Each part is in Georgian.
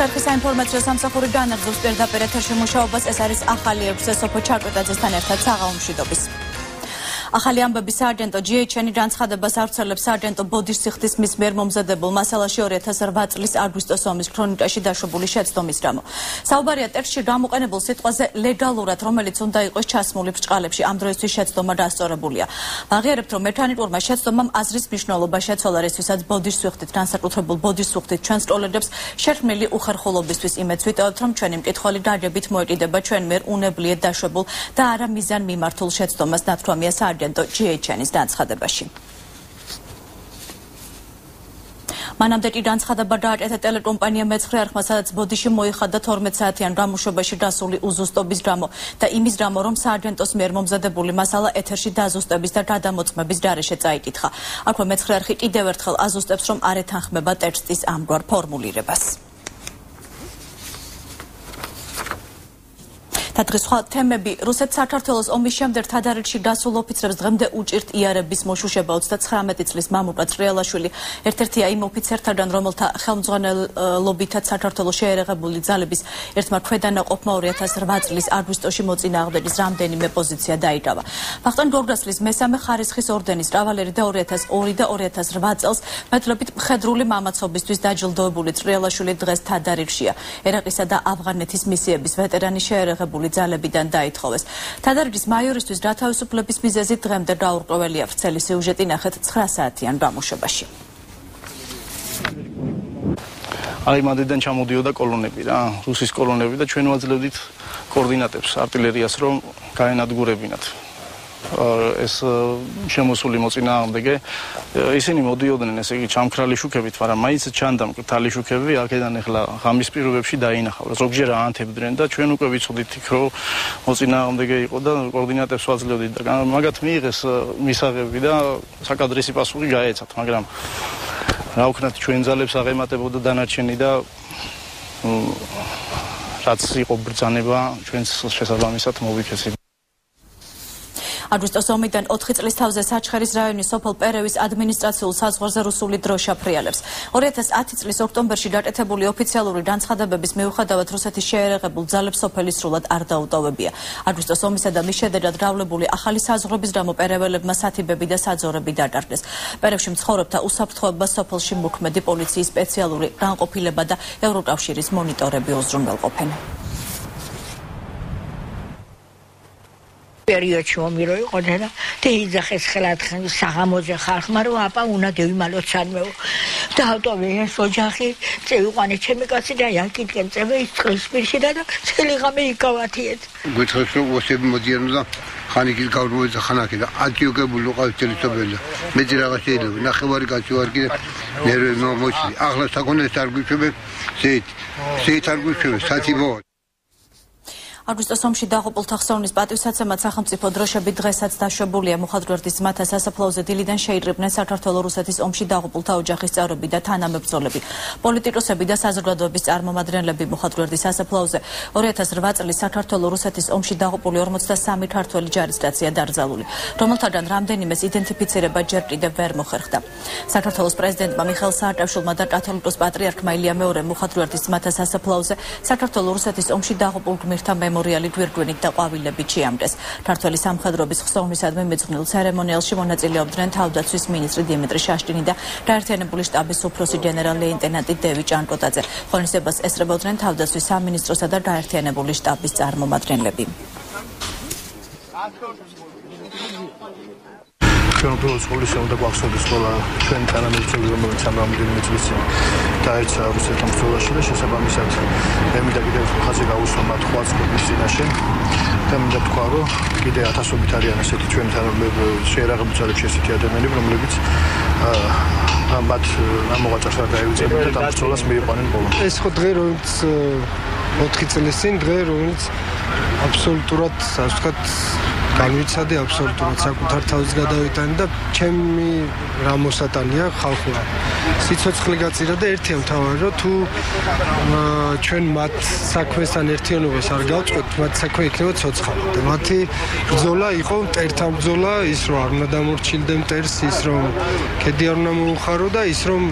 სერვისის საინფორმაციო სამსახური განაგზობს პირდაპირ ეთერში მუშაობას. ეს არის ახალი 6 სოფო ჩარკვეტაძესთან ერთად საღამომშვიდობის. ახალი ამბები სარჯენტო GHN-ი განცხადებას ავრცელებს სარჯენტო ბოდიშ სიხდის მის მიერ მომზადებულმა სალაში 2008 წლის აგვისტოს ომის ქრონიკაში დაშვებული შეცდომის გამო. საუბარია ტექსტში გამოყენებულ სიტყვაზე ლეგალურად, რომელიც უნდა იყოს ჩასმული ბრჭყალებში. ამ დროისთვის შეცდომა დასწორებულია. აღიარებთ, რომ მექანიკურმა შეცდომამ აზრის მნიშვნელობა შეცვალა, რისთვისაც ბოდიშ სიხდით განსაკუთრებულ ბოდიშ სიხდით ჩვენს კოლეგებს შერქმნილი უხერხულობისთვის იმედს ვიტევთ, რომ ჩვენი მკითხველი დაგებით მოეყიდება ჩვენ მიერ უნებლიეთ დაშვებულ და არა მიზან მიმართულ შეცდომას. ნათქვამია GHN-ის განცხადებაში. მანამდე კი განცხადება დააკეთა ტელეკომპანია მეცხრე არხმა, სადაც ბოდიში მოიხადა 12 საათიან გამოშვებაში დასული უზუსტობის გამო და იმის გამო, რომ სარჯენტოს მიერ მომზადებული მასალა ეთერში დაზუსტების და გადამოწმების გარეშე წაიკითხა. აქვე მეცხრე არხი კიდევ ერთხელ აზუსტებს, რომ არ ეთანხმება ტექსტის ამგვარ ფორმულირებას. Tadris თემები რუსეთ საქართველოს ომის შემდეგ თადარიგში გასულ ოფიცრებს დღემდე უჭირთ იარების მოშუშება 39 წლის მამუკაც რეალაშვილი ერთ-ერთია იმ ოფიცერთან რომელთა ხელმძღვანელობითაც საქართველოს შეერაღებული ძალების ერთმა ქვედანაყოფმა 2008 წლის აგვისტოში მოწინააღმდეგის რამდენიმე პოზიცია დაიკავა. ვახტანგ გორგასლის მესამე ხარისხის ორდენის კავალერი და 2002 და 2008 წელს მეტლებით მხედრული მამაცობისთვის დაჯილდოებული რეალაშვილი დღეს თადარიგშია. ერაყისა და ავღანეთის მისიების ვეტერანი შეერაღებული ძალებიდან დაითხოვეს. თადარგის მაიორისთვის გათავისუფლების მიზეზი დღემდე გაურკვეველია. ვრცელი სიუჟეტი ნახეთ 9 საათიან გამოშვებაში. Აი მადიდან ჩამოდიოდა კოლონები რა, რუსის კოლონები და ჩვენ ვაძლევდით კოორდინატებს артиლერიას რომ გაენადგურებინათ. ეს შემოსული მოწინააღმდეგე ისინი მოდიოდნენ ესე იგი ჩამქრალი შუქებით, მაგრამ მაინც ჩამქრალი შუქები აქედან ეხლა ღამის პირობებში დაინახავ. ზოგჯერ აანთებდნენ და ჩვენ უკვე ვიცოდით იქ რომ მოწინააღმდეგე იყო და კოორდინატებს ვაძლევდით და მაგათ მიიღეს მისაღები და საკადრისი პასუხი გაეცათ, მაგრამ რა ვქნათ ჩვენ ძალებს აღემატებოდა დანარჩენი და რაც იყო ბრძანება ჩვენს შესაბამისად მოვიქცეთ. Augustos omiddan 4 წლის თავზე საჩხერის რაიონის სოფელ პერევის ადმინისტრაციულ საზღვარზე რუსული დრო შეფრიალებს. 2010 წლის ოქტომბერში გაკეთებული ოფიციალური განცხადებების მიუხედავად რუსეთის შეერაღებულ ძალებს სოფელი სრულად არ დაუტოვებია. Augustos omისა და მის შედეგად გავლებული ახალი საზღვრების გამო პერეველებმა სათიბები და საძორები დაკარგეს. პერევში მცხოვრებთა უსაფრთხოებას სოფელში მოქმედი პოლიციის სპეციალური განყოფილება და ევროკავშირის მონიტორები უზრუნველყოფენ. Periodში მომირო იყო და და იძახეს ხელათხან საღამოზე ხალხმა რომ აპა უნდა დევიმალოთ სამეო და ავტოვე ეს ოჯახი წევიყვანე ჩემი კაცი და აკითხენ წევე ის წყლის პირში და წელიღამე იკავათიეთ გვითხოს რომ ოსები მოდიან და ხანიკის გავრბოიცა ხანაკი და აკიოკებული ყავს ტელესობელი მეძი რაღა შეიძლება ნახევარი კაცი ვარ კიდე ნერვები მოჩი ახლა საკონდეს არ გვიჩვენებ ზეით არ გვიჩვენებ სათიბო აგვისტოს ომში დაღუპულთა ხსოვნის პატივსაცემად სახელმწიფო დროშები დღესაც დაშვებულია. მოხაზგერდის მთა სასაფლაოზე დილიდან შეიკრიბნენ საქართველოს რუსეთის ომში დაღუპულთა ოჯახის წევრები და თანამებრძოლები, პოლიტიკოსები და საზოგადოების წარმომადგენლები. მოხაზგერდის სასაფლაოზე 2008 წლის საქართველოს რუსეთის ომში დაღუპული 43 ქართველი ჯარისკაცია დაკრძალული, რომელთაგან რამდენიმეს იდენტიფიცირება ჯერ კიდევ ვერ მოხერხდა. საქართველოს პრეზიდენტმა მიხეილ სააკაშვილმა და კათოლიკოს პატრიარქმა ილია მეორემ მოხაზგერდის მთა სასაფლაოზე საქართველოს რუსეთის ომში დაღუპულ გმირთა მემორიალი გვირგვინით და ყვავილებით შეამდეს. ქართველი სამხედროების ხსოვნისადმი მიძღვნილ ცერემონიალში მონაწილეობდნენ თავდაცვის მინისტრი დიმიტრი შაშტინი და გაერთიანებული შტაბის უფროსი გენერალ-ლეიტენანტი დევიდ ჭანკოტაძე. ღონისძიებას ესწრებოდნენ თავდაცვის სამინისტროსა და გაერთიანებული შტაბის წარმომადგენლები. Ჩვენ პროცესში უნდა გვახსოვდეს ყველა ჩვენ თანამებრძოლები, რომელიც ამ რამდენიმე წლის წინ დაეცა რუსეთმა ბრძოლაში და შესაბამისად მე მინდა კიდევ ხაზე გავუსვა მათ ხვაწლების წინაშე და მინდა თქვა, რომ კიდე ათასობით არიან ასეთი ჩვენ თანამებრძოლები, შეერაღებული ძალებში ესეთი ადამიანები, რომლებიც ამბათ ამოღაწას არ დაივიწყებენ და ბრძოლას მიიყვანენ ბოლომდე. ეს ხო დღე რომელიც 4 წლის წინ დღე რომელიც აბსოლუტურად ასე ვთქვათ განვიცადე აბსოლუტურად საკუთარ თავის გადავიტანე და ჩემი რა მოსატანია ხალხურად. სიცოცხლე გაწირა და ერთია მთავარი რომ თუ ჩვენ მათ საქმესთან ერთიანობას არ გავწყვეტ, მათ საქმე იქნება ცოცხალი და მათი ბრძოლა იყო მტერთა ბრძოლა, ის რომ არ უნდა დამორჩილდე მტერს, ის რომ ქედი არ უნდა მოუხარო და ის რომ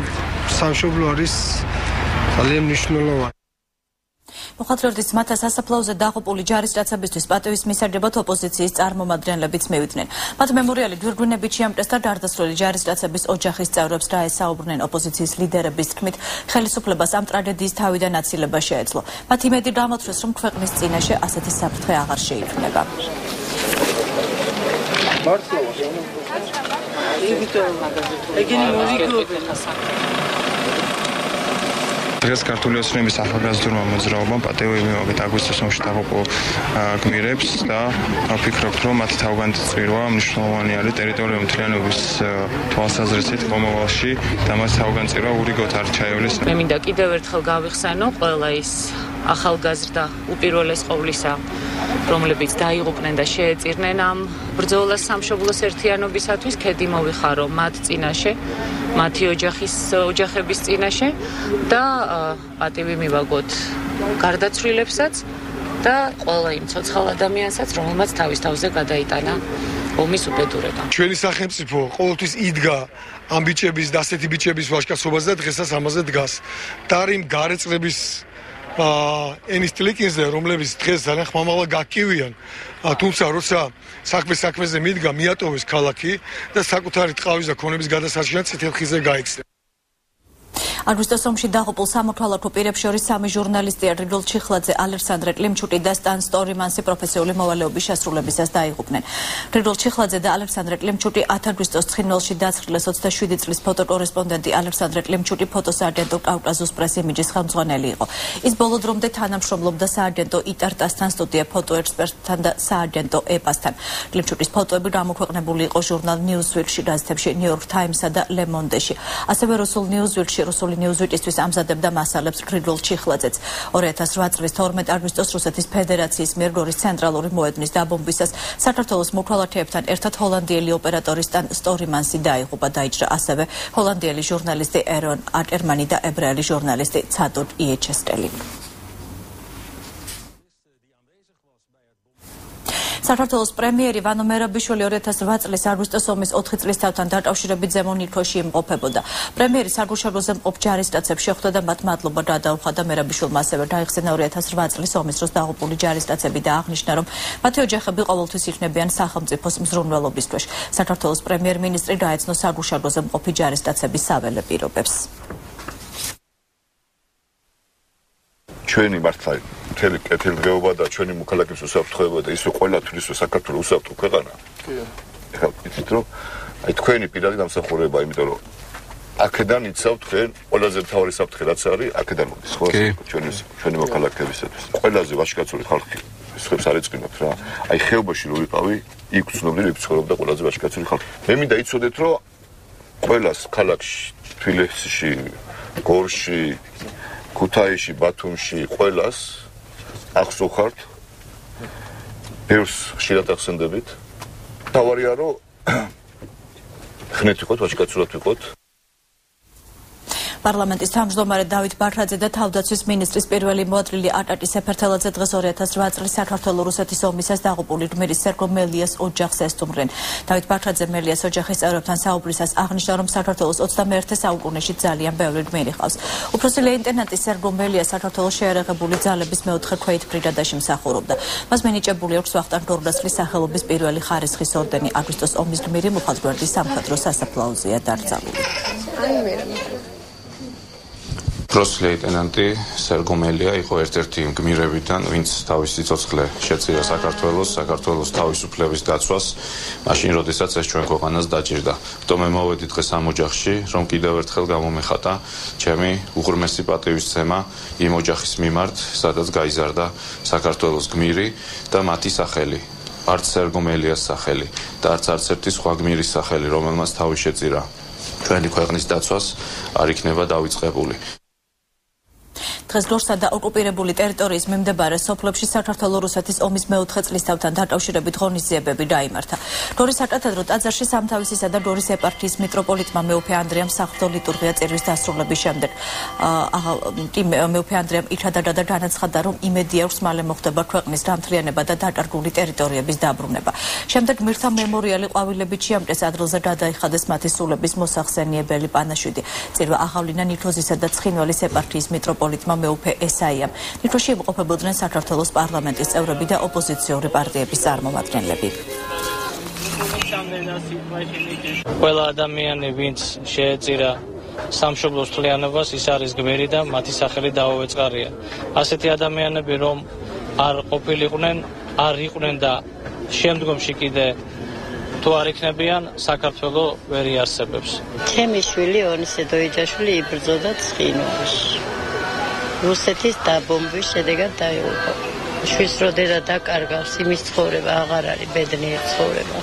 სამშობლო არის ძალიან მნიშვნელოვანი. მოხალხეობის მათ სასაფლაოზე დაღუპული ჯარისკაცებისთვის პატივისმისაღებად ოპოზიციის წარმომადგენლებიც მივიდნენ. მათ მემორიალი გვირგვინებიჩი ამტესდა გარდაცვლილი ჯარისკაცების ოჯახის წევრებს და ესაუბრნენ ოპოზიციის ლიდერების თქმით, ხელისუფლებას ამ ტრაგედიის თავიდან აცილება შეეძლო. Მათ იმედი გამოთვლეს, რომ ქვეყნის წინაშე ასეთი საფრთხე აღარ შეიქმნება. დღეს ქართული ოცნების ახალგაზრდურმა მოძრაობამ პატივი მიმოაგეთ აგვისტოს ომში დაღუპულ გმირებს და ვფიქრობთ, რომ მათი თავგანწირვა მნიშვნელოვანი არის ტერიტორიული მთლიანობის თვალსაზრისით მომავალში და მას თავგანწირვა ურიგოთ არ ჩაივლის. მე მინდა კიდევ ერთხელ გავიხსენო ყველა ის ახალგაზრდა უპირველეს ყოვლისა, რომლებიც დაიღუპნენ და შეეწირნენ ამ ბრძოლას სამშობლოს ერთიანობისათვის, ქედი მოვიხარო მათ წინაშე, მათი ოჯახების წინაშე და პატივი მივაგოთ გარდაცვლილებსაც და ყველა იმ ცოცხალ ადამიანსაც, რომელმაც თავის თავზე გადაიტანა ომის უბედურება. ჩვენი სახელმწიფო ყოველთვის იდგა ამ ბიჭების და ასეთი ბიჭების ვაჟკაცობაზე და დღესაც ამაზე დგას. და რიმ გარეწლების ენის ტილიკინზე, რომლებიც დღეს ძალიან ხმამაღლა გაკივიან, თუმცა როცა საქმეზე მიდგა, მიატოვეს ქალაქი და საკუთარი ტყავის და ქონების გადასარჩენად წითელ ხიზე გაიქცეს. აგვისტოს ომში დაღუპულ სამოქალაქო პირებს შორის სამი ჟურნალისტი რიდოლ ჩიხლაძე, ალექსანდრე კლიმჩუკი და სტან სტორმანსი პროფესიული მოვალეობის შესრულებისას დაიღუპნენ. რიდოლ ჩიხლაძე და ალექსანდრე კლიმჩუკი 10 აგვისტოს ცხინვალში დასხდნენ 27 წლის ფოტოკორესპონდენტი ალექსანდრე კლიმჩუკი ფოტოსააგენტო კავკაზოს პრესიმიჯის ხელმძღვანელი იყო. ის ბოლო დრომდე თანამშრომლობდა სააგენტო იტარტასთან, სტუდია ფოტოექსპერტთან და სააგენტო ეპასთან. კლიმჩუკის ფოტოები გამოქვეყნებული იყო ჟურნალ ნიუზვიკში, გაზეთებში ნიუ-იორკ ტაიმსსა და ლე-მონდეში. ასევე რუსულ ნიუზვიკში რუსული ნიუზვიკისთვის ამზადებდა მასალებს რიდოლ ჩიხლაძეც. 2008 წლის 12 აგვისტოს რუსეთის ფედერაციის მიერ გორის ცენტრალური მოედნის დაბომბვისას საქართველოს მოქალაქეებთან ერთად ჰოლანდიელი ოპერატორის სტან სტორმანსი დაიღუპა, დაიჭრა ასევე ჰოლანდიელი ჟურნალისტი ერონ აკერმანი და ებრაელი ჟურნალისტი ცადორ იეჩესტელი. საქართველოს პრემიერი ვანო მერაბიშვილი 2008 წლის აგვისტოს ომის 4 წლის თავთან დაკავშირებით ზემო ნიქოში იმყოფებოდა. პრემიერი საგუშაგოზე მყოფ ჯარისკაცებს შეხვდა და მათ მადლობა გადაუხა და მერაბიშვილმა ასევე დაიხსენა 2008 წლის ომის დროს დაღუპული ჯარისკაცები და აღნიშნა, რომ მათი ოჯახები ყოველთვის იქნებიან სახელმწიფოს მზრუნველობის ქვეშ. საქართველოს პრემიერ-მინისტრი გაეცნო საგუშაგოზე მყოფი ჯარისკაცების საველე პირობებს. ჩვენი მართლა მთელი კეთილდღეობა და ჩვენი მოქალაქის უსაფრთხოება და ისე ყველათვის საქართველოს უსაფრთხო ქვეყანა. ეხლა ვიცით, რომ აი თქვენი პირადი დამსახურება, იმიტომ რომ აქედან იცავთ თქვენ ყველაზე მთავარი საფრთხე რაც არის, აქედან მოდის ხო? ჩვენი მოქალაქეებისათვის. ყველაზე ვაჟკაცური ხალხი ისხებს არ ეწყინოთ რა. აი ხეობაში რო ვიყავი, იქ ვცნობდი, იქ ცხოვრობდა ყველაზე ვაჟკაცური ხალხი. მე მინდა იცოდეთ, რომ ყველას ქალაქში, თბილისში, გორში, ქუთაისში, ბათუმში ყველას ახს უხართ, ბევრს ხშირად ახსენდებით. თავარია, რომ ხნეთ ვიყოთ, ვაჟკაცურად ვიყოთ. პარლამენტის თავმჯდომარე დავით ბაქრაძე და თავდაცვის მინისტრის პირველი მოადგილე აკაკი სეფერთელაძე დღეს 2008 წლის საქართველო-რუსეთის ომისას დაღუპული გმირის სერგო მელიას ოჯახს ესტუმრნენ. დავით ბაქრაძე მელიას ოჯახის წევრებთან საუბრისას აღნიშნა, რომ საქართველოს 21 საუკუნეში ძალიან ბევრი გმირი ჰყავს. უფროსი ლეიტენანტი სერგო მელია საქართველოს შეერაღებული ძალების მეოთხე ქვეით ბრიგადაში მსახურობდა. მას მინიჭებული აქვს ვახტანგ გორგასლის სახელობის პირველი ხარისხის ორდენი. აგვისტოს ომის გმირი მუხათგვერდის სამხედრო სასაფლაოზეა დაკრძალული. უფროსი ლეიტენანტი სერგო მელია იყო ერთ-ერთი იმ გმირებიდან, ვინც თავისი სიცოცხლე შეწირა საქართველოს თავისუფლების დაცვას, მაშინ როდესაც ეს ჩვენ ქვეყანას დაჭირდა. თუმცა მე მოვედი დღეს ამ ოჯახში, რომ კიდევ ერთხელ გამომეხატა ჩემი უღრმესი პატივისცემა იმ ოჯახის მიმართ, სადაც გაიზარდა საქართველოს გმირი და მათი სახელი. არც სერგო მელიას სახელი და არც ერთი სხვა გმირის სახელი, რომელმაც თავი შეწირა. ჩვენი ქვეყნის დაცვას არ იქნება დავიწყებული. დღეს გორსა და ოკუპირებული ტერიტორიის მიმდებარე სოფლებში საქართველო-რუსეთის ომის მეოთხე წლისთავთან დაკავშირებით ღონისძიებები დაიმართა. გორის საკათედრო ტაძარში სამთავისისა და გორის ეპარქიის მიტროპოლიტმა მეუფე ანდრიამ საღვთო ლიტურგია წირვის დასრულების შემდეგ მეუფე ანდრიამ იჩადადა და განაცხადა, რომ იმედი აქვს მალე მოხდება ქვეყნის დამთლიანება და დაკარგული ტერიტორიების დაბრუნება. შემდეგ მირთა მემორიალი ყვავილებით შეამტეს, ადგილზე გადაიხადეს მათი სულების მოსახსენიებელი პანაშვიდი. წირვა აღავლინა ნიქოზისა და ცხინვალის ეპარქიის მიტროპოლიტმა მეუფე ესაია. ნიტროში იმყოფებოდნენ საქართველოს პარლამენტის წევრები და ოპოზიციური პარტიების წარმომადგენლები. Ყველა ადამიანი, ვინც შეეწირა სამშობლოს თლიანობას, ის არის გვერი და მათი სახელი დაუვეწყარია. ასეთი ადამიანები რომ არ ყოფილიყვნენ, არ იყვნენ და შემდგომში კიდე თუ არ იქნებიან, საქართველო ვერ იარსებებს. ჩემი შვილი ონისე დოიჯაშვილი იბრძოდა ცხინვალში. რუსეთის დაბომბვის შედეგად დაიღუპა. შვილს რო დედა დაკარგავს, იმის ცხოვრება აღარ არის ბედნიერი ცხოვრება.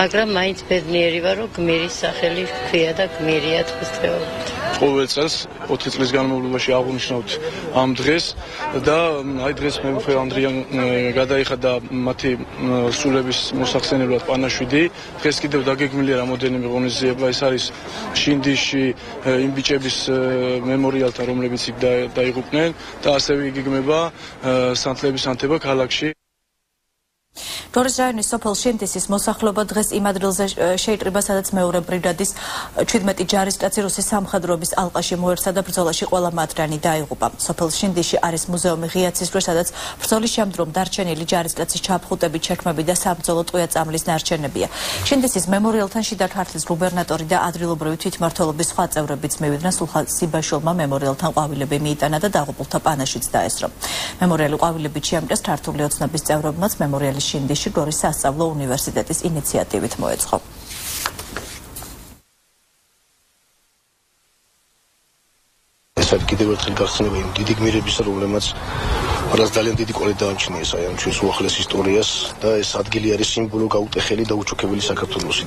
მაგრამ მაინც ბედნიერი ვარ, რომ გმირის სახელი ჰქვია და გმირია დღესდღეობით. ყოველ წელს 4 წლის განმავლობაში აღვნიშნავთ ამ დღეს და აი დღეს მეუფე ანდრიან გადაიხადა მათი სულების მოსახსენებლად პანაშვიდი. დღეს კიდევ დაგეგმილია რამოდენიმე ღონისძიება, ეს არის შინდიში იმ ბიჭების მემორიალთან, რომლებიც დაიღუპნენ და ასევე იგეგმება სანთლების ანთება ქალაქში. George Ryan is sopel shindisis მოსახლობა დღეს იმ ადგილზე შეიტყობა, სადაც მეორე ბრიგადის 17 ჯარისკაცი რუსეთის სამხედროების ალყაში მოექცა და ბრძოლაში ყველა მათგანი დაიღუპა. სოფელ შინდიში არის მუზეუმი ღიაცისძვრა, სადაც ბრძოლის შემდგომ დარჩენილი ჯარისკაცის ჩაფხუტები, ჩექმები და საბრძოლო ტყვია-წამლის ნარჩენებია. შინდისის მემორიალთან შიდა ქართლის გუბერნატორი და ადგილობრივი თვითმმართველობის სხვა წევრებიც მივიდნენ. სულხან სიბაშვილმა მემორიალთან ყვავილები მიიტანა და დაღუპულთა პანაშვიდს დაესწრო. მემორიალი ყვავილებით შეამკრეს ქართული ოცნების წევრებმაც მემორიალი შინდიში გორის სასწავლო უნივერსიტეტის ინიციატივით მოეწყო. ეს არის კიდევ ერთხელ გახსნება იმ დიდი გმირებისა, რომლებმაც რას ძალიან დიდი კვალით დაამჩნიეს აი ამ ჩვენს უახლეს ისტორიას და ეს ადგილი არის სიმბოლო გაუტეხელი და უჩუქებელი საქართველოს.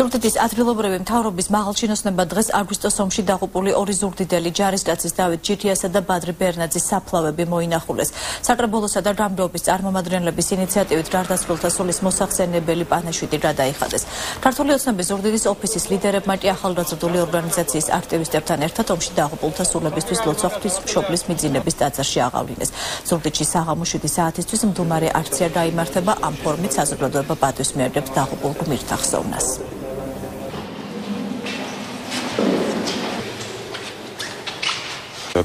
ზუგდიდის ადგილობრივი მთავრობის მაღალჩინოსნებმა დღეს აგვისტოს ომში დაღუპული ორი ზუგდიდელი ჯარისკაცის დავით ჯითიასა და ბადრი ბერნაძის საფლავები მოინახულეს. საკრებულოსა და გამგეობის წარმომადგენლების ინიციატივით გარდაცვლილთა სულის მოსახსენებელი პანაშვიდი გადაიხადეს. ქართული ოცნების ზუგდიდის ოფისის ლიდერებმა კი ახალგაზრდული ორგანიზაციის აქტივისტებთან ერთად ომში დაღუპულთა სულებისთვის ლოცვა ღვთისმშობლის მიძინების ტაძარში აღავლინეს. ზუგდიდში საღამო 7 საათისთვის მდუმარე აქცია გაიმართება, ამ ფორმით საზოგადოება პატივისმიერებს დაღუპულ გმირთა ხსოვნას.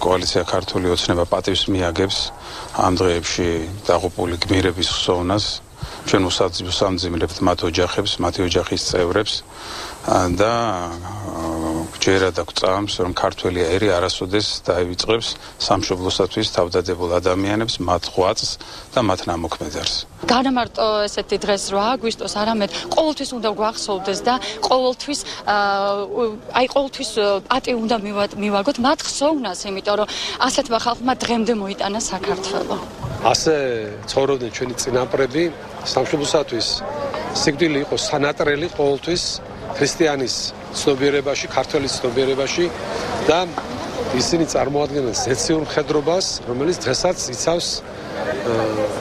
Koalicja Kartuli ocneba patris miagebs am drepshi dagopuli gmirebis xsovnas ჩვენ მოსამძიმლებთ მათ ოჯახებს, მათი ოჯახის წევრებს და ჯერა და გვწამს, რომ ქართველი ერი არასოდეს დაივიწყებს სამშობლოსათვის თავდადებულ ადამიანებს, მათ ღვაწს და მათ ნამოქმედარს. განამარტო ესეთი დღეს 8 აგვისტოს, არამედ ყოველთვის უნდა გვახსოვდეს და ყოველთვის პატივი უნდა მივაგოთ მათ ხსოვნას, იმიტომ რომ ასეთმა ხალხმა დღემდე მოიტანა საქართველო. ასე ცხოვრობდნენ ჩვენი წინაპრები. სამშობლოსათვის სიკვდილი იყო სანატრელი ყოველთვის ქრისტიანის ცნობიერებაში, ქართველის ცნობიერებაში და ისინი წარმოადგენენ ზეციურ მხედრობას, რომელიც დღესაც იცავს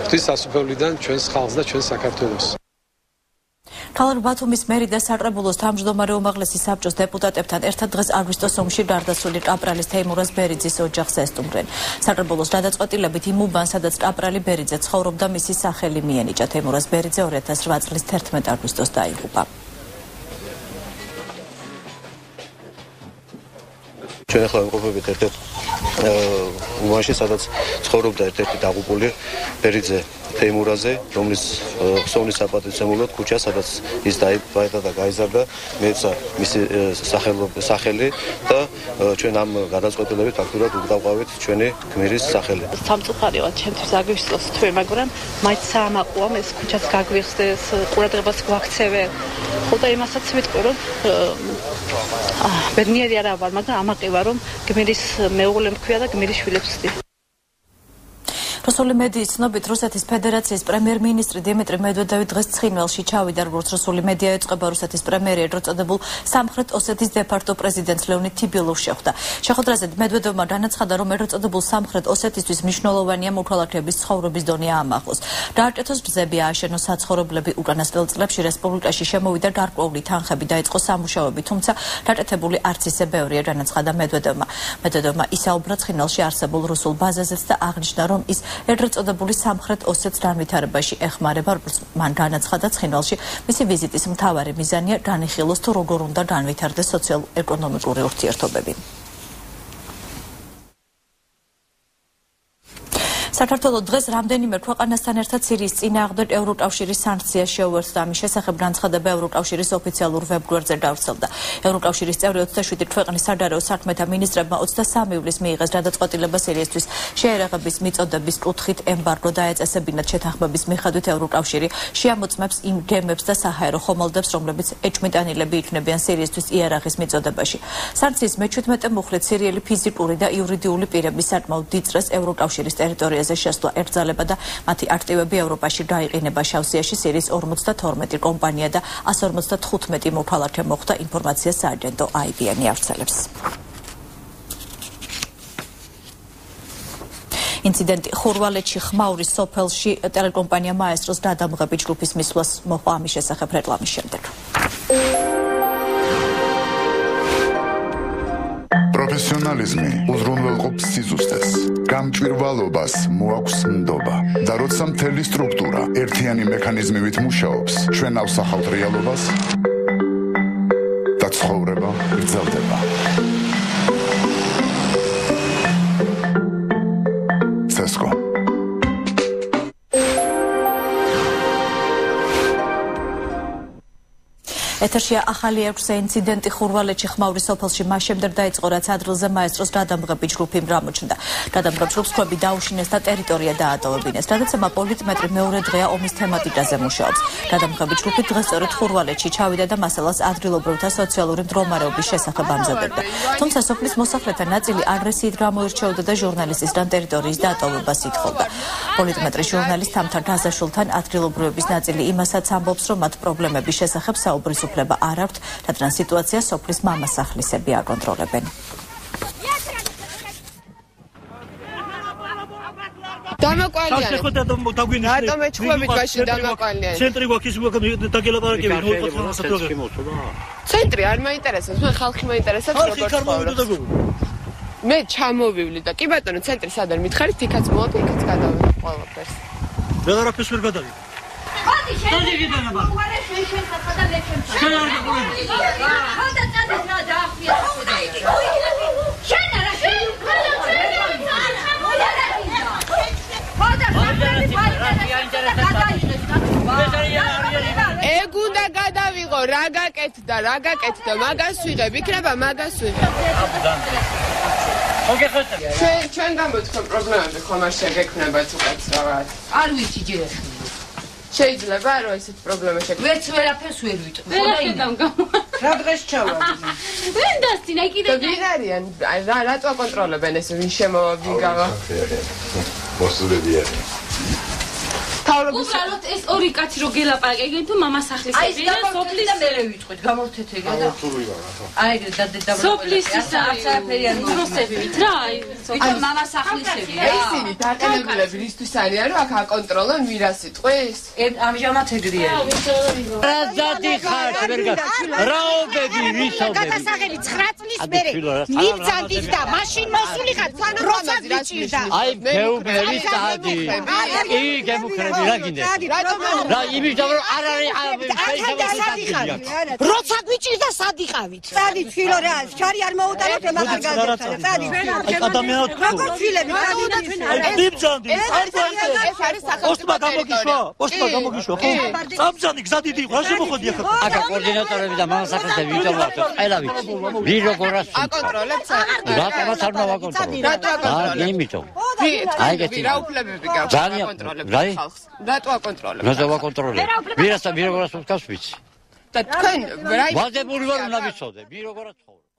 ღვთის სასუფევლიდან ჩვენს ხალხს და ჩვენ საქართველოს. ქალაქ ბათუმის მერი და საკრებულოს თავმჯდომარე უმაღლესი საბჭოს დეპუტატებთან ერთად დღეს აგვისტოს ომში გარდაცვლილი კაპრალის თეიმურაზ ბერიძის ოჯახს ესტუმრნენ. საკრებულოს გადაწყვეტილებით იმ უბან, სადაც კაპრალი ბერიძე ცხოვრობდა, მისი სახელი მიენიჭა. თეიმურაზ ბერიძე 2008 წლის 11 აგვისტოს დაიღუპა. ჩვენ ახლა ვიმყოფებით ერთ-ერთ უბანში, სადაც ცხოვრობდა ერთ-ერთი დაღუპული ბერიძე თეიმურაზი, რომლის ხსოვნის საპატივცემულოდ ქუჩა, სადაც ის დაიბადა და გაიზარდა, მეეცა მისი სახელი და ჩვენ ამ გადაწყვეტილებით ფაქტურად უკდავყავით ჩვენი გმირის სახელი. სამწუხაროა ჩვენთვის აგვისტოს თვე, მაგრამ მაინც საამაყოა ეს ქუჩაც გაგვიხსნეს, ყურადღებას გვაქცევე. ხო და იმასაც მიტყვი, რომ ბედნიერი არა ვარ, მაგრამ ამაყი ვარ, რომ გმირის მეუღლემ ქვია და გმირის შვილებს ვსწრებ. რუსული მედიის ცნობით რუსეთის ფედერაციის პრემიერ-მინისტრი დიმიტრი მედვედევი დღეს ცხინვალში ჩავიდა, როგორც რუსული მედია ეწოდება რუსეთის პრემიერი ერთ წოდებულ სამხრეთ ოსეთის დე-ფაქტო პრეზიდენტს ლეონიდ თიბილოვს შეხვდა. შეხვედრაზე მედვედევმა განაცხადა, რომ ერთ წოდებულ სამხრეთ ოსეთისთვის მნიშვნელოვანია მოქალაქეების ცხოვრების დონე ამაღლოს. გააკეთოს გზები, ააშენოს საცხოვრებლები. უკანასკნელ წლებში რესპუბლიკაში შემოვიდა გარკვეული თანხები, დაიწყო სამუშაოები, თუმცა გაკეთებული არც ისე ბევრია, განაცხადა მედვედევმა. მედვედევმა ისაუბრა ცხინვალში არსებულ რუსულ ბაზაზეც და აღნიშნა, რომ ის ერთ წოდებული სამხრეთ ოსეთის განვითარებაში ეხმარება, როგორც მან განაცხადა ცხინვალში მისი ვიზიტის მთავარი მიზანია განიხილოს თუ როგორ უნდა განვითარდეს სოციალ-ეკონომიკური ურთიერთობები. საქართველოს დღეს რამდენიმე ქვეყანასთან ერთად სირიის წინააღმდეგ ევროკავშირის სანქცია შეუერთდა. მის შესახებ განცხადება ევროკავშირის ოფიციალურ ვებგვერდზე დავრცელდა. ევროკავშირის წევრი 27 ქვეყნის სადარაო საქმეთა მინისტრებმა 23 ივლისს მიიღეს გადაწყვეტილება სირიისთვის შეერაღების მიწოდების კუთხით ემბარგო დაეწესებინათ. შეთანხმების მიხედვით ევროკავშირი შეამოწმებს იმ გემებს და საჰაერო ხომალდებს, რომლებიც ეჭმიტანილები იქნებიან სირიისთვის იარაღის მიწოდებაში. სანქციის მე-17 მუხლით სირიელი ფიზიკური და იურიდიული პირები საკმაოდ დიდ წრეს ევროკავშირის ტერიტორიაზე შესვლა ებრძალება და მათი აქტივები ევროპაში გაიყინება. შავსიაში სირიის 52 კომპანია და 155 მოქალაქე მოხვდა. ინფორმაცია სააგენტო IBN-ი ავრცელებს. ინციდენტი ხურვალეთში ხმაურის სოფელში ტელეკომპანია მაესტროს გადამღები ჯგუფის მისვლას მოყვა. ამის შესახებ რეკლამის შემდეგ. Professionalism უზრუნველყოფს სიზუსტეს, გამჭვირვალობას მოაქვს ნდობა და როცა მთელი სტრუქტურა ერთიანი მექანიზმივით მუშაობს, ჩვენ ავსახავთ რეალობას და ცხოვრება გრძელდება. CESCO ეთერშია ახალი 6 ინციდენტი ხურვალეთში ხმაურის სოფელში მას შემდეგ დაიწყო, რაც ადგილზე მაესტროს გადამღები ჯგუფი გამოჩნდა. გადამღებ ჯგუფს ხვები დაუშინეს და ტერიტორია დაატოვებინეს. გადაცემა პოლიტმეტრი მეორე დღეა ომის თემატიკაზე მუშაობს. გადამღები ჯგუფი დღეს სწორედ ხურვალეთში ჩავიდა და მასალას ადგილობრივთა სოციალური მდგომარეობის შესახებ ამზადებდა. თუმცა სოფლის მოსახლეთა ნაწილი აგრესიით გამოირჩეოდა და ჟურნალისტისგან ტერიტორიის დაატოვებას ითხოვდა. პოლიტმეტრი ჟურნალისტთან გაზაშულთან ადგილობრივების ნაწილი იმასაც ამბობს, რომ მათ პრობლემების შესახებ საუბრის უფლება არ აქვთ, რადგან სიტუაცია სოფლის მამასახლისები აკონტროლებენ. ცენტრი არ მაინტერესებს, მე ხალხი მაინტერესებს, როგორც ცხოვრობს. მე ჩამოვივლი და კი ბატონო, ცენტრი სად არ მითხარით, იქაც მოვდი, იქაც გადავედი ყველაფერს. მე არაფერს ვერ გადავიდი. ეგ უნდა გადავიღო, რა გაკეთდა, მაგას ვიღებ, იქნება მაგას ვიღებ. ჩვენ გამოთქვით პრობლემები ხომ არ შეგექმნებათ უკაც რაღაც. არ ვიცი ჯერაც. შეიძლება რა ისეთ პრობლემა შეგვეც. ვერც ვერაფერს ვერ ვიტყვი. რა დღეს ჩავარდი? ვინდასინა კიდე გიგარიან, რატო აკონტროლებენ ეს ვინ შემოვა ვინ გავა? მოსულებია. უბრალოდ ეს ორი კაცი რო გელაპარაკებენ თუ მამასახლისები და სოფლის და მე ვიტყვით, გამოვთეთეგა და აი ეგრე და სოფლის არც არაფერი არ მოსწევით რა, აი თვითონ მამასახლისები რა. ისინი დაყენებულები რისთვის არიან, რომ აქ აკონტროლონ ვირას იტყვის? ამჟამად ეგრეა. რა ზადი ხარ, ვერგა. რაობები ვისობები. გადასაღები 9 წლის მერე მიბძანდით და მაშინ მოსულიხარ თანამოწმე ვიჭირდა. აი მეუბნები სტადი. კი გემუქრები. რა იმიჯდა რომ არ არის შეიძლება როცა გვიჭირდა სად იყავით? წადი თვილო რა ჩარი არ მოუტანოთ მაგარ გაზეთაზე. წადი ადამიანად როგორ თვილები დიბჯანდი ეს არის სახელმწიფო ოსტმა გამოგიშვა ხო? სამჯანი გზადიდი რა შემოხოდი ახლა? აკა კოორდინატორები და მამასახლისები ვიტოვავთ ყველავით. ვინ როგორ აკონტროლებს? რატომაც არ მოვაკონტროლო? რა იმიტომ? აი რა უფლებები გაქვს აკონტროლებს ხალხს? რატო აკონტროლებ? ვირას უკავს ვიცი. და თქვენ ვადებული ვარ უნდა ვიცოდე, ვინ როგორ ცხოვრობს.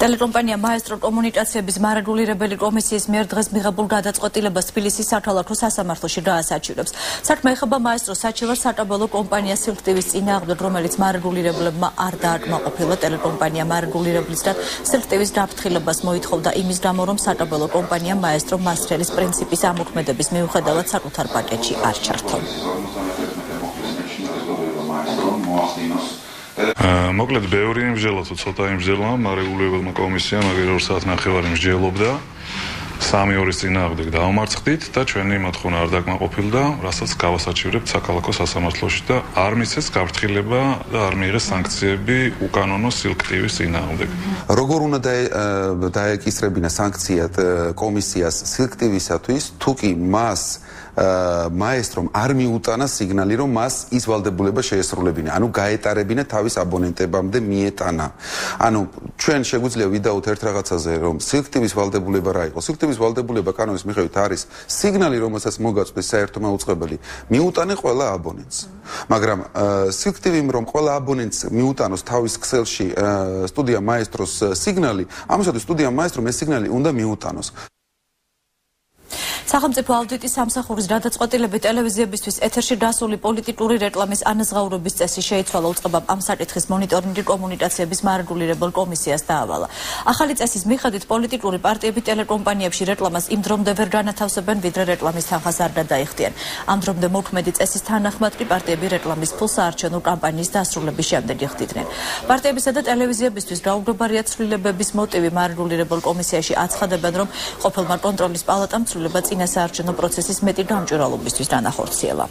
ტელეკომპანია მაესტრო კომუნიკაციების მარეგულირებელი კომისიის მიერ დღეს მიღებულ გადაწყვეტილებას თბილისის საქალაქო სასამართლოში გაასაჩივრებს. საქმე ეხება მაესტროს საჩივარ საკაბელო კომპანია სილქტივის წინააღმდეგ, რომელიც მარეგულირებლებმა არ დააკმაყოფილა. ტელეკომპანია მარეგულირებლისგან სილქტივის დაფრთხილებას მოითხოვდა იმის გამო, რომ საკაბელო კომპანია მაესტრო მასწრელის პრინციპის ამოქმედების მიუხედავად საკუთარ პაკეტში არ ჩართო. მოკლედ ბევრი იმსჯელა თუ ცოტა იმსჯელა, მარეგულირებელმა კომისიამ, აგერ 2 საათი ნახევარი იმსჯელობდა. Sami Oristin Agdeg Daumarskit, Tachani Matkuna Dagma Opilda, Rasas Kawasachurip, Sakalakos Asamatloshta, Armises, Kaptileba, Armire Sanktsiebi, Ukanono Silktivis in Agdeg. Rogoruna Dayak Isrebina Sanktsiat, Komisias, Silktivisiatuis, Tuki, Mas, Maestrom, Armi Utana, Signaliro, Mas, Isvaldebuleba, Shesrulebina, Anu Gaeta Rebina, Tavis Abonente, Bamde, Mietana, Anu, Tren Sheguzle without Ertragazazerom, Silktivis Valdebuleba, Silktivis Valdebuleba, Kanos Mihautaris, Signaliromas as Mogats, Pesertoma Utsrebeli, Miutane Hola Abonents. Magram, Silktivim Rom Hola Abonents, Miutanos, Tavis Xelshi, Studia Maestros, Signali, Amsad Studia Maestro, Signali, Unda Miutanos. სახელმწიფო აუდიტის სამსახურის გადაწყვეტილებით ტელევიზიებისთვის ეთერში დასული პოლიტიკური რეკლამის ანაზღაურების წესი შეიცვალა უწყებამ ამ საკითხის მონიტორინგი კომუნიკაციების მარეგულირებელ კომისიას დაავალა. ახალი წესის მიხედვით პოლიტიკური პარტიები ტელეკომპანიებში რეკლამას იმ დრომდე ვერ განათავსებენ, ვიდრე რეკლამის თანხას არ გადაიხდიან. ამ დრომდე მოქმედი წესის თანახმად კი პარტიები რეკლამის ფულს საარჩევნო კამპანიის დასრულების შემდეგ იხდიდნენ. პარტიებისა და ტელევიზიებისთვის გაუგებარია ცვლილებების მოტივი მარეგულირებელ კომისიაში აცხადებენ, რომ ყოფილმა კონტროლის პალატამ ცვლილება წინ საარჩევნო პროცესის მეტი გამჭვირვალობისთვის განახორციელა.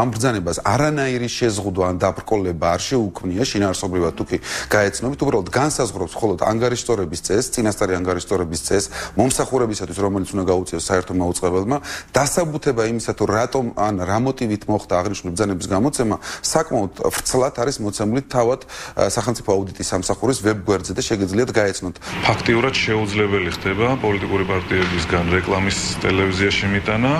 Ამ ბრძანებას არანაირი შეზღუდვა ან დაბრკოლება არ შეუქმნია შინაარსობრივად თუკი გაეცნობით უბრალოდ განსაზღვრავს მხოლოდ ანგარიშტორების წესს, წინასწარი ანგარიშტორების წესს, მომსახურებისათვის რომელიც უნდა გაუწიოს საერთო მაუწყებელმა, დასაბუთება იმისა თუ რატომ ან რა მოტივით მოხდა აღნიშნული ბრძანების გამოცემა, საკმაოდ ვრცლად არის მოცემული თავად სახელმწიფო აუდიტის სამსახურის ვებგვერდზე და შეგიძლიათ გაეცნოთ. Ფაქტიურად შეუძლებელი ხდება პოლიტიკური პარტიებისგან რეკლამის ტელევიზიაში მიტანა.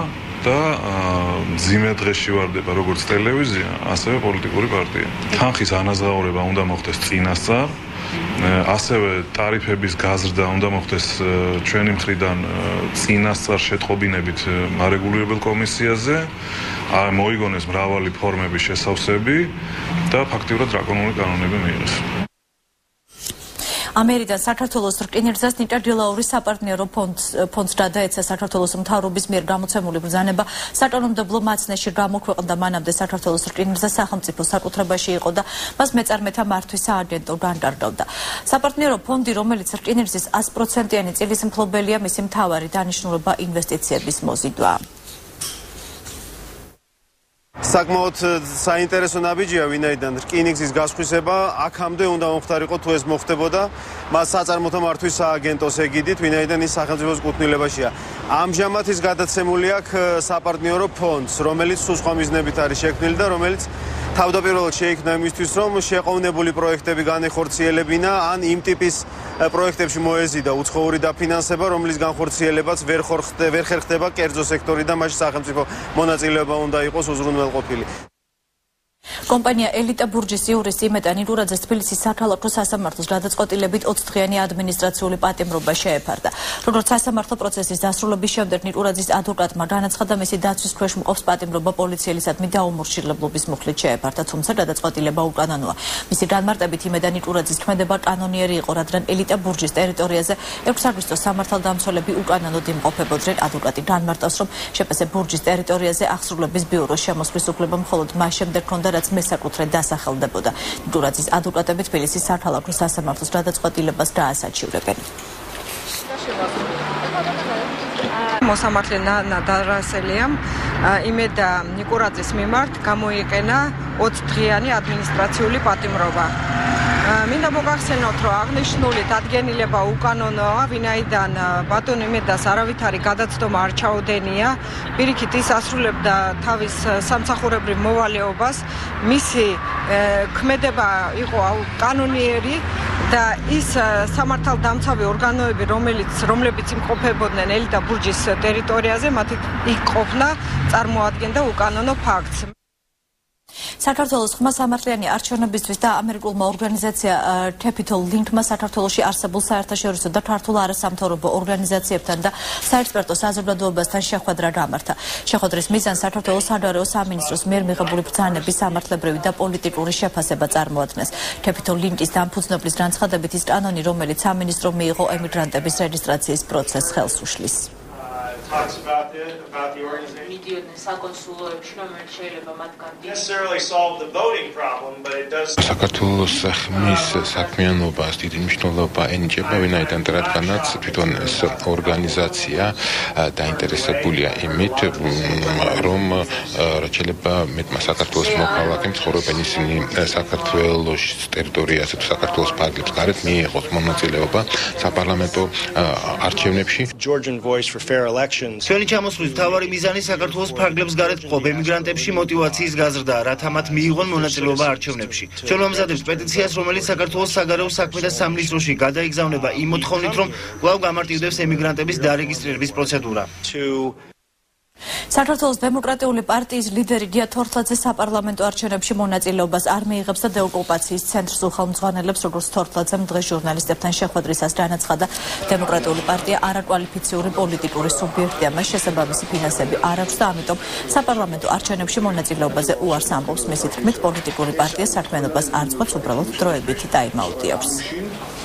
Zimetreshi vardeba როგორც ტელევიზია, ასევე პოლიტიკური პარტია. Თანხის ანაზღაურება უნდა მოხდეს წინასწარ, ასევე ტარიფების გაზრდა უნდა მოხდეს ჩვენი მხრიდან წინასწარ შეტყობინებით მარეგულირებელ კომისიაზე, მოიგონეს მრავალი ფორმების შესავსები და ფაქტიურად დრაკონული კანონები მიიღეს. Ამერიდან საქართველოს რკინიგზას ნიკა დილაურის საპარტნიორო ფონდს გადაეცა საქართველოს მთავრობის მიერ გამოცემული ბრძანება საკანონმდებლო მაცნეში გამოქვეყნდა მანამდე საქართველოს რკინიგზა სახელმწიფოს საკუთრებაში იყო და მას მეწარმეთა მართვის სააგენტო განკარგავდა. Საპარტნიორო ფონდი, რომელიც რკინიგზის 100%-იანი წილისმფლობელია, მისი მთავარი დანიშნულება ინვესტიციების მოზიდვა. Საკმაოდ საინტერესო ნაბიჯია, ვინაიდან რკინიგზის გასხვისება აქამდე უნდა მომხდარიყო თუ ეს მოხდებოდა, მას საწარმოთა მართვის სააგენტოს ეგიდით, ვინაიდან ის სახელმწიფოს კუთვნილებაშია. ამჟამად ის გადაცემული აქვს საპარტნიორო ფონდს, რომელიც სულ სხვა მიზნებით არის შექმნილი და რომელიც თავდაპირველად შეიქმნა იმისთვის, რომ შეყოვნებული პროექტები განეხორციელებინა, ან იმ ტიპის პროექტებში მოეზიდა უცხოური დაფინანსება, რომლის განხორციელებაც ვერ ხერხდება კერძო სექტორი და მასში სახელმწიფო მონაწილეობა უნდა იყოს უზრუნველყოფილი. Compania Elita Burgis Iuris Imetan Irurazes Tbilisis Sakalakos Sasamartos გადაწყვეტილებით 20-დღიანი ადმინისტრაციული პატიმრობა შეეფარდა. როგორც სასამართლო პროცესის დასრულების შემდეგ ნიკურაძის ადვოკატმა განაცხადა, მისი დაცვის ქვეშ მყოფს პატიმრობა პოლიციელისადმი დაუმორჩილებლობის მუხლით შეეფარდა, თუმცა გადაწყვეტილება უკანონოა. მისი განმარტებით იმედან ნიკურაძის თქმედება კანონიერი იყო, რადგან ელიტა ბურჯის ტერიტორიაზე 6 აგვისტოს სამართალდამცველები უკანონოდ იმყოფებოდნენ. ადვოკატი განმარტავს, რომ შეპასე ბურჯის ტერიტორიაზე აღსრულების ბიუროს შემოსვლის უფლება მხოლოდ მას შემდეგ ჰქონდა, რაც მესაკუთრედ დასახელდებოდა. ნიკურაძის ადვოკატები თბილისის საქალაქო სასამართლოს გადაწყვეტილებას დაასაჩივრებენ. მოსამართლე ნადარასელიამ იმედა ნიკურაძის მიმართ გამოიყენა 20-დღიანი ადმინისტრაციული პატიმრობა. მინდა მოგახსენოთ, რომ აღნიშნული დადგენილება უკანონოა, ვინაიდან ბატონ იმედას არავითარი გადაცდომა არ ჩაუდენია, პირიქით ის ასრულებდა თავის სამსახურებრივ მოვალეობას, მისი ქმედება იყო კანონიერი და ის სამართალდამცავი ორგანოები, რომლებიც იმყოფებოდნენ ელიტა ბურჯის ტერიტორიაზე, მათი ყოფნა წარმოადგენდა უკანონო ფაქტს. საქართველოს ხმასამართლიანი არჩევნებისთვის და ამერიკულმა ორგანიზაცია Capital Link-მა საქართველოში არსებულ საერთაშორისო და ქართულ არასამთავრობო ორგანიზაციებთან და საექსპერტო საზოგადოებასთან შეხვედრა გამართა. შეხვედრის მიზანი საქართველოს საგარეო სამინისტროს მიერ მიღებული ბრძანების სამართლებრივი და პოლიტიკური შეფასება წარმოადგენს. Capital Link-ის დამფუძნებლის განცხადებით ის კანონი, რომელიც სამინისტრო მიიღო ემიგრანტების რეგისტრაციის პროცესს ხელს უშლის. talks about it, about the organization. Doesn't necessarily solve the voting problem, but it does. Საქართველოს საქმის საქმიანობას დიდი მნიშვნელობა ენიჭება, ვინაიდან რადგანაც თვითონ ეს ორგანიზაცია დაინტერესებულია იმით, რომ შეიძლება მეტმა საქართველოს მოქალაქემ ცხოვრობენ ისინი საქართველოს ტერიტორიაზე თუ საქართველოს ფარგლებს გარეთ მიიღოს მონაწილეობა საპარლამენტო არჩევნებში. Georgian Voice for Fair Elections. Ჩვენი ჩამოსვლის მთავარი მიზანი საქართველოს ფარგლებს გარეთ მყოფ ემიგრანტებში მოტივაციის გაზრდა, რათა მათ მიიღონ მონაწილეობა არჩევნებში. ჩვენ ვამზადებთ პეტიციას, რომელიც საქართველოს საგარეო საქმე და სამნისტროში გადაიგზავნება იმ მოთხოვნით, რომ კვლავ გამარტივდებს ემიგრანტების დარეგისტრირების პროცედურა. საქართველოს დემოკრატიული პარტიის ლიდერი გია თორთლაძე საპარლამენტო არჩევნებში მონაწილეობას არ მიიღებს და დეოკუპაციის ცენტრს უხელმძღვანელებს, როგორც თორთლაძემ დღეს ჟურნალისტებთან შეხვედრისას განაცხადა. დემოკრატიული პარტია არაკვალიფიციური პოლიტიკური სუბიექტია, მას შესაბამისი ფინანსები არ აქვს და ამიტომ საპარლამენტო არჩევნებში მონაწილეობაზე უარს ამბობს. მისი თქმით, პოლიტიკური პარტია საქმიანობას არ წყობს, უბრალოდ დროებითი დაიმაუტიებს.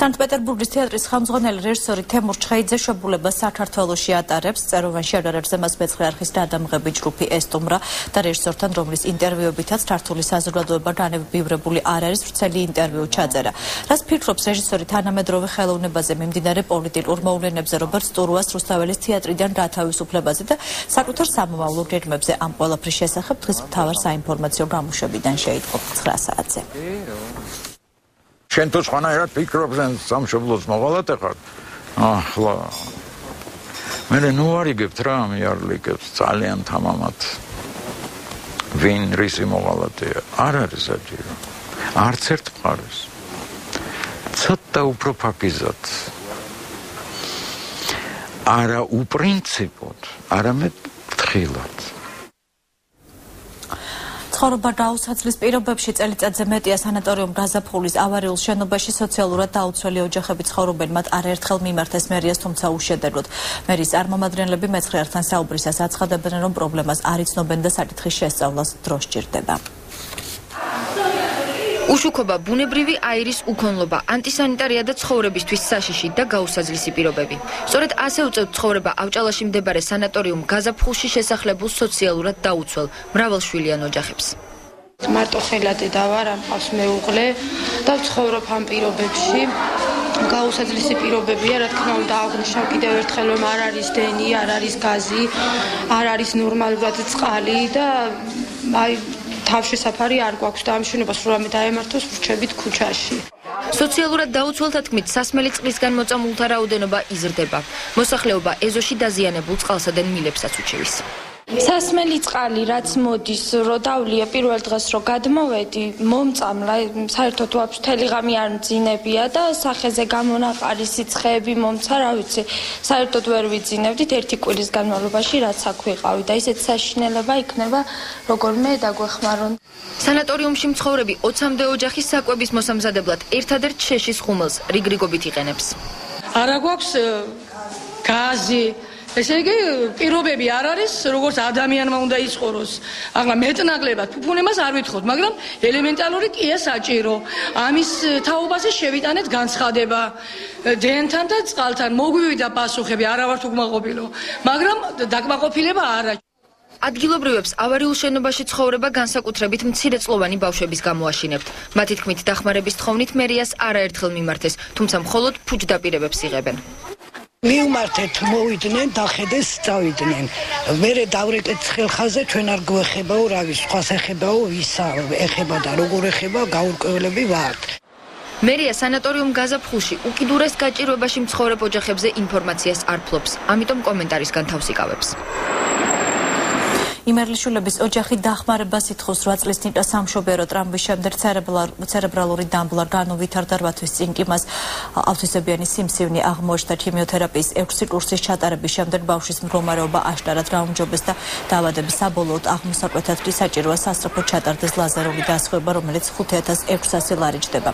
სანქტ-პეტერბურგის თეატრის ხელმძღვანელი რეჟისორი თემურ ჩხეიძე შებულებას საქართველოში ატარებს. წეროვან შეჯიბრებზე მას მეცხრე არხის გადამღები ჯგუფი ესტუმრა და რეჟისორთან, რომლის ინტერვიუებითაც ქართული საზოგადოება განებიბრებული არ არის, ვრცელი ინტერვიუ ჩაწერა. რას ფიქრობს რეჟისორი თანამედროვე ხელოვნებაზე, მიმდინარე პოლიტიკურ მოვლენებზე, რობერტ სტურუას რუსთაველის თეატრიდან გათავისუფლებაზე და საკუთარ სამომავლო გეგმებზე? ამ ყველაფრის შესახებ დღის მთავარ საინფორმაციო გამოშვებიდან შეიტყო 9 საათზე. Kentus Hanayat Pikrobs and some Shablos Mogolatehar. Ah, Melenuari Giptram, Yarlik, Salian Tamamat, Vin Risi Mogolate, Ararisati, Arcert Paris, Sata Upropapizat, Ara Uprincipot, Aramet Trilat. ცხოვრება გაუსაცვლის პირობებში წელიწადზე მეტია სანატორიუმ გაზაფხულის ავარიულ შენობაში სოციალურად დაუცველი ოჯახები ცხოვრობენ. მათ არაერთხელ მიმართეს მერიას, თუმცა უშედეგოდ. მერის წარმომადგენლები მეცხრეებთან საუბრისას აცხადებდნენ, რომ პრობლემას არ იცნობენ და საკითხის შესწავლას დრო სჭირდება. უშუქობა, ბუნებრივი აირის უქონლობა, ანტისანიტარია და ცხოვრებისთვის საშიში და გაუსაზრისი პირობები. სწორედ ასე უწევთ ცხოვრება ავჭალაში მდებარე სანატორიუმ გაზაფხულში შესახლებულ სოციალურად დაუცველ, მრავალშვილიან ოჯახებს. მარტო ხელადი დავარ, არ მყავს მეუღლე და ვცხოვრობ ამ პირობებში. გაუსაზრისი პირობებია, რა თქმა უნდა, აღნიშნავ კიდევ ერთხელ, რომ არ არის დენი, არ არის გაზი, არ არის ნორმალურად წყალი და აი თავშესაფარი არ გვაქვს და ამ შენობას რამე დაემართოს, ვრჩებით ქუჩაში. სოციალურად დაუცველთა თქმით, სასმელი წყლისგან მოწამულთა რაოდენობა იზრდება. მოსახლეობა ეზოში დაზიანებულ წყალსადენ მილებსაც უჩევის. სასმელი წყალი რაც მოდის, რო დავლია პირველ დღეს რო გადმოვედი, მომწამლა, საერთოდ ვაფშე თელი ღამე არ მძინებია და სახეზე გამონაყარი სიცხეები მომცა, რა ვიცი, საერთოდ ვერ ვიძინებდით ერთი კვირის განმავლობაში, რაც აქ ვიყავი და ისეთ საშინელება იქნება, როგორმე დაგვეხმარონ. სანატორიუმში მცხოვრები 20-მდე ოჯახი საკვების მოსამზადებლად ერთადერთ შეშის ხუმელს რიგრიგობით იყენებს. არა გვაქვს გაზი. ესე იგი, პირობები არ არის, როგორც ადამიანმა უნდა იცხოვროს. ახლა მეტნაკლებად ფუფუნებას არ ვითხოვთ, მაგრამ ელემენტარული კია საჭირო. ამის თაობაზე შევიტანეთ განცხადება დენთან და წყალთან. მოგვივიდა პასუხები, არა ვართ უკმაყოფილო, მაგრამ დაკმაყოფილება არ არის. ადგილობრივებს ავარიულ შენობაში ცხოვრება განსაკუთრებით მცირეწლოვანი ბავშვების გამო აშინებთ. მათი თქმით, დახმარების თხოვნით მერიას არაერთხელ მიმართეს, თუმცა მხოლოდ ფუჭდაპირებებს იღებენ. მივმართეთ, მოვიდნენ, დახედეს, წავიდნენ. მერე დავრეკეთ ცხელხაზე, ჩვენ არ გვეხებაო, რავი, სხვას ეხებაო, ვისა ეხება და როგორ ეხება, გაურკვევლები ვართ. მერია სანატორიუმ გაზაფხულში უკიდურეს გაჭირვებაში მცხოვრებ ოჯახებზე ინფორმაციას არ ფლობს, ამიტომ კომენტარისგან თავს იკავებს. იმერლიშვილების ოჯახი დახმარებას ითხოვს. 8 წლის ნიტა სამშობერო ტრამვის შემდეგ ცერებრალური დამბლა განუვითარდა. 8 თვის წინ კი მას ავტიზმიანი სიმსივნე აღმოჩნდა. ქიმიოთერაპიის 6 კურსის ჩატარების შემდეგ ბავშვის მდგომარეობა აშკარად გაუმჯობეს და დაავადების საბოლოოდ აღმოსაკვეთად კი საჭიროა სასწრაფოდ ჩატარდეს ლაზერული დასხივება, რომელიც 5600 ლარი ჯდება.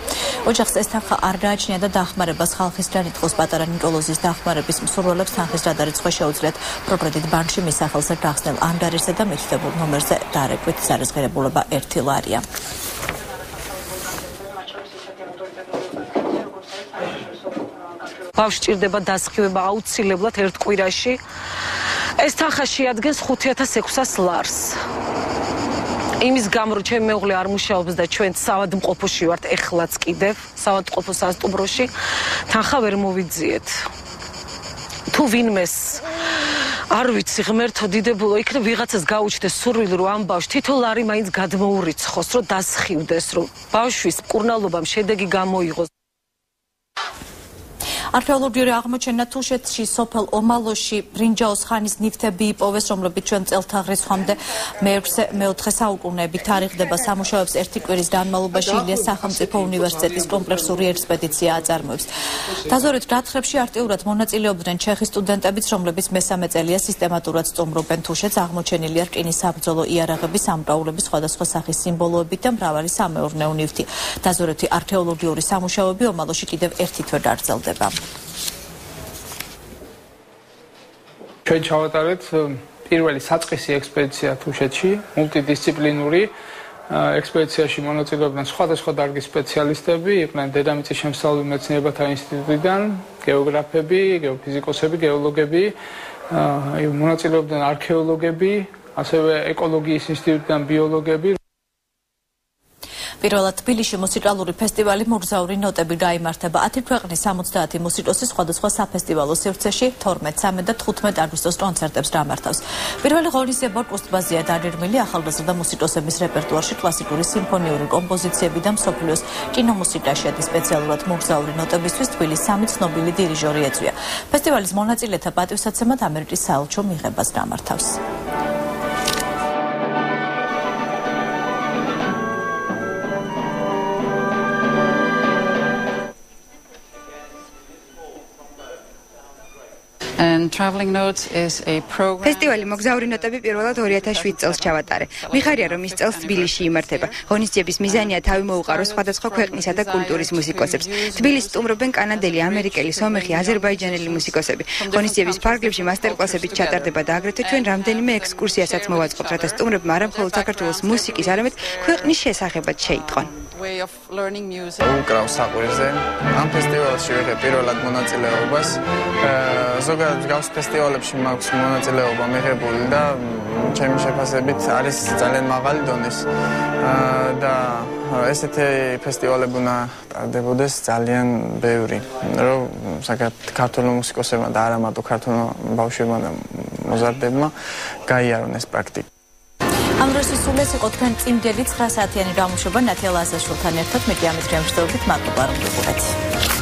ოჯახს ეს თანხა არ გააჩნია და დახმარებას ხალხისგან ითხოვს. პატარა ნიკოლოზის დახმარების მსურველებს თანხის გადარიცხვა შეუძლიათ პროგრედით ბანკში მისახელზე გახსნილ ანგარიშზე და და მითითებულ ნომერზე დარეკვით დარესგერებულება 1 ლარია. Bavsh ჭირდება დასხივება აუცილებლად ერთ კვირაში. Ეს თანხა შეადგენს 5600 ლარს. Იმის გამო რომ ჩემი მეუღლე არ მუშაობს და ჩვენ საავადმყოფოში ვართ ეხლაც კიდევ, საავადმყოფო სასტუმროში თანხა ვერ მოვიძიეთ. Თუ ვინმეს არ ვიცი ღმერთო დიდებულო, იქნებ ვიღაცას გაუჩნდეს სურვილი რომ ამ ბავშვს 10 ლარი მაინც გადმოურიცხოს, რომ დასხივდეს, რომ ბავშვის მკურნალობამ შედეგი გამოიღოს. Archaeologიური აღმოჩენა თუშეთში სოფელ ომალოში ბრინჯაოს ხანის ნივთები იპოვეს, რომლებიც ჩვენ წელთაღრიცხვამდე ხამდე მე-4 საუკუნეებით თარიღდება. Სამუშაოებს ერთი კვირის განმავლობაში ილიას სახელმწიფო უნივერსიტეტის კომპლექსური ექსპედიცია აწარმოებს. დაზორეთ გათხრებში აქტიურად მონაწილეობდნენ ჩეხის სტუდენტებიც, რომლებიც მესამე წელია სისტემატურად სტუმრობენ თუშეთს. აღმოჩენილია რკინის საბრძოლო იარაღები, სამკაულები, სხვადასხვა სახის სიმბოლოებით და მრავალი სამეურნეო ნივთი. დაზორეთი არქეოლოგიური სამუშაოები ომალოში კიდევ ერთი თვე გაგრძელდება. ჩვენ ჩავატარეთ პირველი საწყისი ექსპედიცია თუშეთში, მულტიდისციპლინური ექსპედიციაში მონაწილეობდნენ სხვადასხვა დარგის სპეციალისტები, იყვნენ დედამიწის შემსწავლელ მეცნიერებათა ინსტიტუტიდან, გეოგრაფები, გეოფიზიკოსები, გეოლოგები, მონაწილეობდნენ არქეოლოგები, ასევე ეკოლოგიის ინსტიტუტიდან ბიოლოგები. პირველად თბილისში მუსიკალური ფესტივალი მურზაური ნოტები გაიმართება. 10 ქვეყნის 70 მუსიკოსი სხვადასხვა საფესტივალო სივრცეში 12, 13 და 15 აგვისტოს კონცერტებს გამართავს. პირველი ღონისძიება კუსტბაზეა დაგეგმილი, ახალგაზრდა მუსიკოსების რეპერტუარში კლასიკური სიმფონიური კომპოზიციები და მსოფლიოს კინომუსიკაში ადის. სპეციალურად მურზაური ნოტებისთვის თბილისის 3 ცნობილი დირიჟორი ეწვია. ფესტივალის მონაწილეთა პატივსაცემად ამერიკის საელჩო მიღებას გამართავს. ფესტივალი მოგზაური ნოტები პირველად 2007 წელს ჩავატარე. მიხარია რომ ის წელს თბილისში იმართება. ღონისძიების მიზანია თავი მოუყაროს სხვადასხვა ქვეყნისა და კულტურის მუსიკოსებს. თბილისს სტუმრობენ კანადელი, ამერიკელი, სომეხი, აზერბაიჯანელი მუსიკოსები. ღონისძიების ფარგლებში მასტერკლასებით ჩატარდება და აგრეთვე ჩვენ რამდენიმე ექსკურსიასაც მოვაწყობთ, რათა სტუმრებმა არა მხოლოდ საქართველოს მუსიკის, არამედ ქვეყნის შესახებაც შეიტყვან. უკრავ საყვირზე. ამ ფესტივალში ვიღებ პირველად მონაწილეობას. ზოგადად გავს ფესტივალებში მაქვს მონაწილეობა მიღებული და ჩემი შეფასებით არის ძალიან მაღალი დონის და ესეთი ფესტივალები უნდა ტარდებოდეს ძალიან ბევრი, რომ საკათ ქართულ მუსიკოსებმა და არა მარტო ქართულ ბავშვებმა და მოზარდებმა გაიარონ ეს პრაქტიკა. ამ დროს ისულეს იყო თქვენ წინდელი 9 საათიანი გამოშვება ნათია ლაზაშვილთან ერთად, მე კი ამით გემშვიდობით მადლობა რომ გიყურეთ.